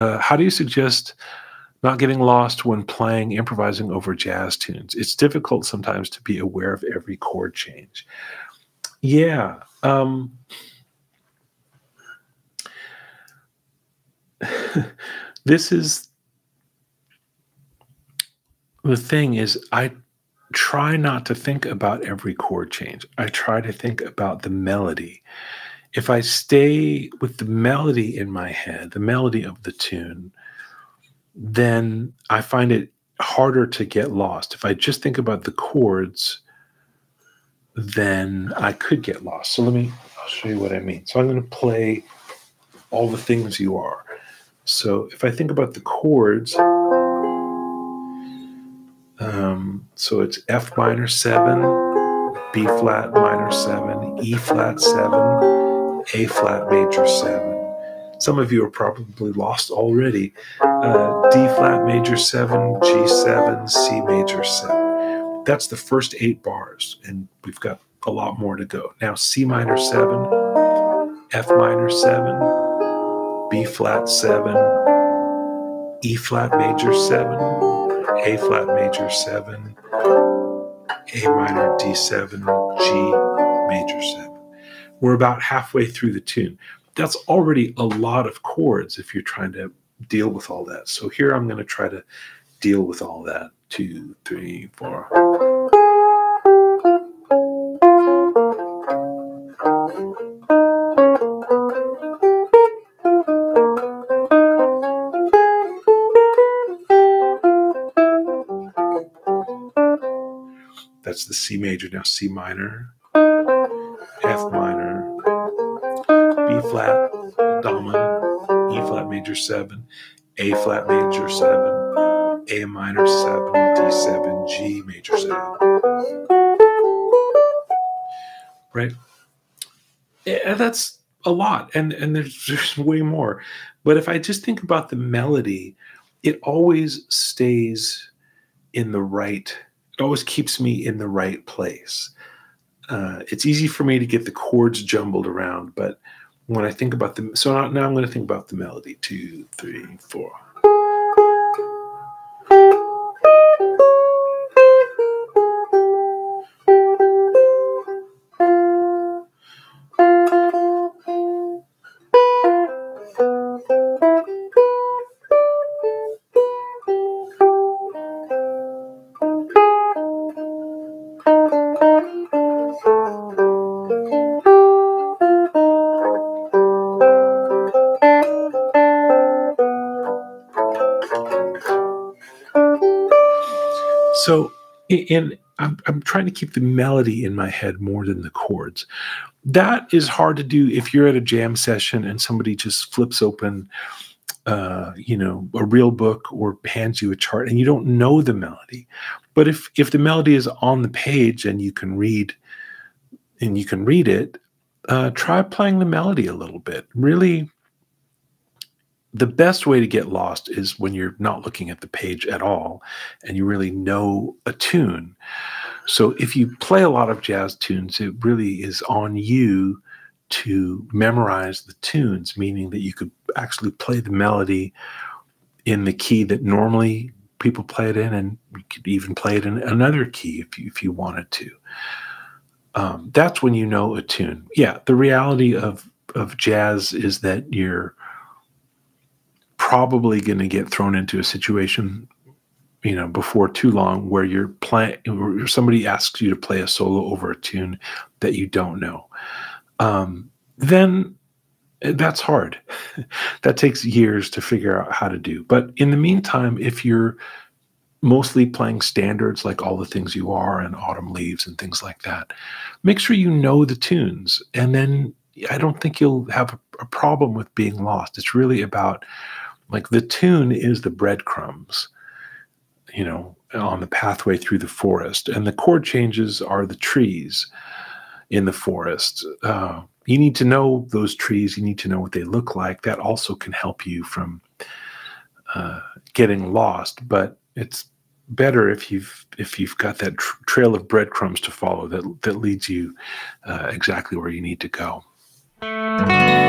How do you suggest not getting lost when playing, improvising over jazz tunes? It's difficult sometimes to be aware of every chord change. Yeah. This is the thing, is I try not to think about every chord change. I try to think about the melody. If I stay with the melody in my head, the melody of the tune, then I find it harder to get lost. If I just think about the chords, then I could get lost. So I'll show you what I mean. So I'm going to play All the Things You Are. So if I think about the chords, so it's F minor 7, B flat minor 7, E flat 7, A flat major 7. Some of you are probably lost already. D flat major 7, G7, C major 7. That's the first 8 bars, and we've got a lot more to go. Now C minor 7, F minor 7, B flat 7, E flat major 7, A flat major 7, A minor D7, G major 7. We're about halfway through the tune. That's already a lot of chords if you're trying to deal with all that. So here I'm going to try to deal with all that. 2, 3, 4. That's the C major. Now C minor, F minor, B flat dominant, E flat major 7, A flat major 7, A minor 7, D7, G major 7. Right? Yeah, that's a lot, and there's way more. But if I just think about the melody, it always stays in the right place. It always keeps me in the right place. It's easy for me to get the chords jumbled around, but when I think about them, so now I'm going to think about the melody. 2, 3, 4. So I'm trying to keep the melody in my head more than the chords. That is hard to do if you're at a jam session and somebody just flips open, a real book or hands you a chart and you don't know the melody. But if the melody is on the page and you can read it, try playing the melody a little bit. Really, the best way to get lost is when you're not looking at the page at all and you really know a tune. So if you play a lot of jazz tunes, it really is on you to memorize the tunes, meaning that you could actually play the melody in the key that normally people play it in, and you could even play it in another key if you wanted to. That's when you know a tune. Yeah, the reality of jazz is that you're probably going to get thrown into a situation, before too long, where you're playing, or somebody asks you to play a solo over a tune that you don't know. Then that's hard. That takes years to figure out how to do. But in the meantime, if you're mostly playing standards like All the Things You Are and Autumn Leaves and things like that, make sure you know the tunes, and then I don't think you'll have a problem with being lost. It's really about, like, the tune is the breadcrumbs, on the pathway through the forest. And the chord changes are the trees in the forest. You need to know those trees. You need to know what they look like. That also can help you from getting lost. But it's better if you've got that trail of breadcrumbs to follow that leads you exactly where you need to go.